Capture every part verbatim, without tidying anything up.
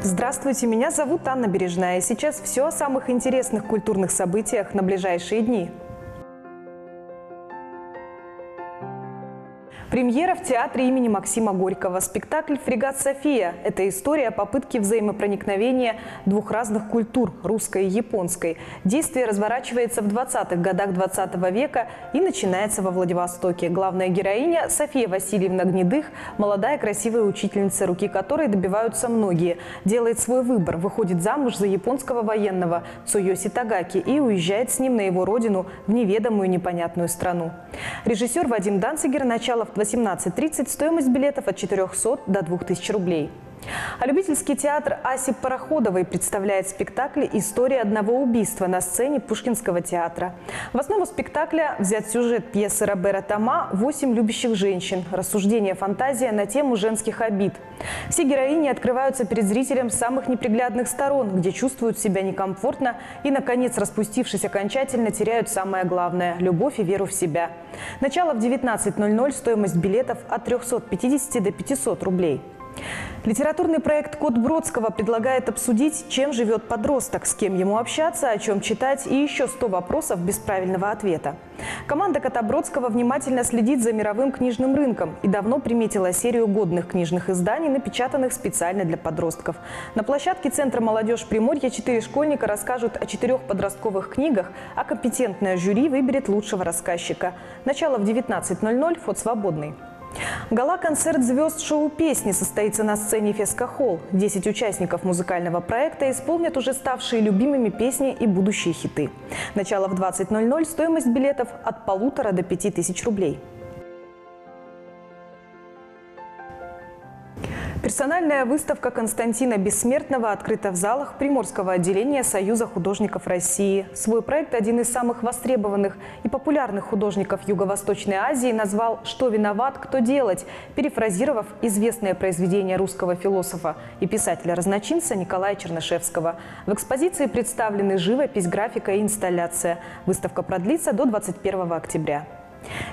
Здравствуйте, меня зовут Анна Бережная. Сейчас все о самых интересных культурных событиях на ближайшие дни. Премьера в театре имени Максима Горького. Спектакль «Фрегат София» – это история попытки взаимопроникновения двух разных культур – русской и японской. Действие разворачивается в двадцатых годах двадцатого века и начинается во Владивостоке. Главная героиня – София Васильевна Гнедых, молодая красивая учительница, руки которой добиваются многие. Делает свой выбор, выходит замуж за японского военного Цуёси Тагаки и уезжает с ним на его родину в неведомую непонятную страну. Режиссер Вадим Данцигер. Начало в восемнадцать тридцать, стоимость билетов от четырёхсот до двух тысяч рублей. А любительский театр Аси Пароходовой представляет спектакль «История одного убийства» на сцене Пушкинского театра. В основу спектакля взят сюжет пьесы Робера Тома «Восемь любящих женщин», рассуждение, фантазия на тему женских обид. Все героини открываются перед зрителем с самых неприглядных сторон, где чувствуют себя некомфортно и, наконец, распустившись окончательно, теряют самое главное – любовь и веру в себя. Начало в девятнадцать ноль-ноль, стоимость билетов от трёхсот пятидесяти до пятисот рублей. Литературный проект «Кот Бродского» предлагает обсудить, чем живет подросток, с кем ему общаться, о чем читать и еще сто вопросов без правильного ответа. Команда «Кота Бродского» внимательно следит за мировым книжным рынком и давно приметила серию годных книжных изданий, напечатанных специально для подростков. На площадке Центра «Молодежь Приморья» четыре школьника расскажут о четырех подростковых книгах, а компетентное жюри выберет лучшего рассказчика. Начало в девятнадцать ноль-ноль, вход свободный. Гала-концерт звезд шоу-песни состоится на сцене «Феско-холл». Десять участников музыкального проекта исполнят уже ставшие любимыми песни и будущие хиты. Начало в двадцать ноль-ноль, стоимость билетов от полутора до пяти тысяч рублей. Персональная выставка Константина Бессмертного открыта в залах Приморского отделения Союза художников России. Свой проект один из самых востребованных и популярных художников Юго-Восточной Азии назвал «Что виноват, кто делать», перефразировав известное произведение русского философа и писателя-разночинца Николая Чернышевского. В экспозиции представлены живопись, графика и инсталляция. Выставка продлится до двадцать первого октября.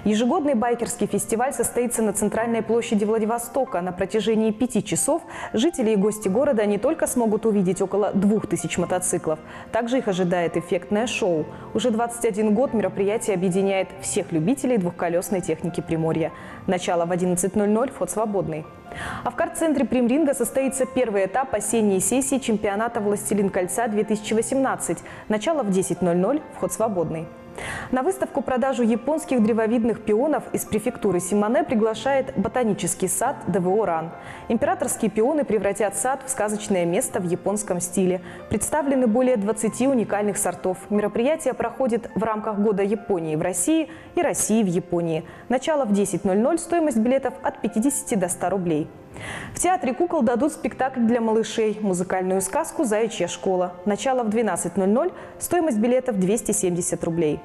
Ежегодный байкерский фестиваль состоится на центральной площади Владивостока. На протяжении пяти часов жители и гости города не только смогут увидеть около двух тысяч мотоциклов, также их ожидает эффектное шоу. Уже двадцать один год мероприятие объединяет всех любителей двухколесной техники Приморья. Начало в одиннадцать ноль-ноль, вход свободный. А в карт-центре Примринга состоится первый этап осенней сессии чемпионата «Властелин кольца-две тысячи восемнадцать». Начало в десять ноль-ноль, вход свободный. На выставку продажу японских древовидных пионов из префектуры Симоне приглашает ботанический сад ДВО РАН. Императорские пионы превратят сад в сказочное место в японском стиле. Представлены более двадцати уникальных сортов. Мероприятие проходит в рамках года Японии в России и России в Японии. Начало в десять ноль-ноль, стоимость билетов от пятидесяти до ста рублей. В театре кукол дадут спектакль для малышей, музыкальную сказку «Заячья школа». Начало в двенадцать ноль-ноль, стоимость билетов двести семьдесят рублей.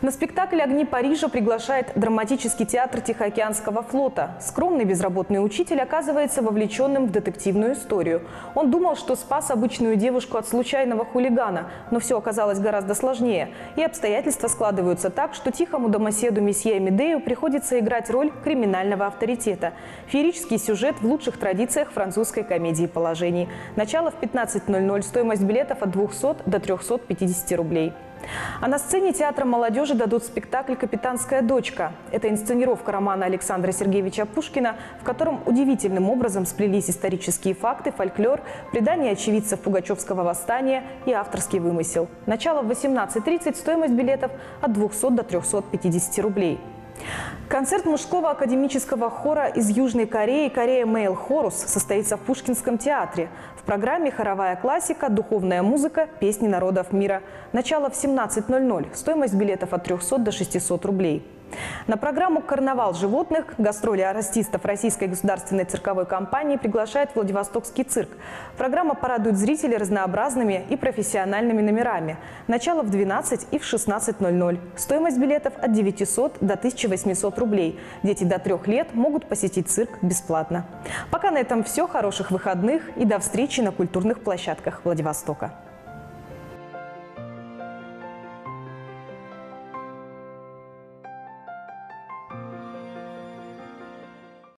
На спектакль «Огни Парижа» приглашает драматический театр Тихоокеанского флота. Скромный безработный учитель оказывается вовлеченным в детективную историю. Он думал, что спас обычную девушку от случайного хулигана, но все оказалось гораздо сложнее. И обстоятельства складываются так, что тихому домоседу месье Эмидею приходится играть роль криминального авторитета. Феерический сюжет в лучших традициях французской комедии положений. Начало в пятнадцать ноль-ноль, стоимость билетов от двухсот до трёхсот пятидесяти рублей. А на сцене театра молодежи дадут спектакль «Капитанская дочка». Это инсценировка романа Александра Сергеевича Пушкина, в котором удивительным образом сплелись исторические факты, фольклор, предание очевидцев Пугачевского восстания и авторский вымысел. Начало в восемнадцать тридцать, стоимость билетов от двухсот до трёхсот пятидесяти рублей. Концерт мужского академического хора из Южной Кореи «Корея Мейл Хорус» состоится в Пушкинском театре. В программе хоровая классика, духовная музыка, песни народов мира. Начало в семнадцать ноль-ноль, стоимость билетов от трёхсот до шестисот рублей. На программу «Карнавал животных» гастроли артистов Российской государственной цирковой компании приглашает Владивостокский цирк. Программа порадует зрителей разнообразными и профессиональными номерами. Начало в двенадцать и в шестнадцать ноль-ноль. Стоимость билетов от девятисот до тысячи восьмисот рублей. Дети до трёх лет могут посетить цирк бесплатно. Пока на этом все. Хороших выходных и до встречи на культурных площадках Владивостока.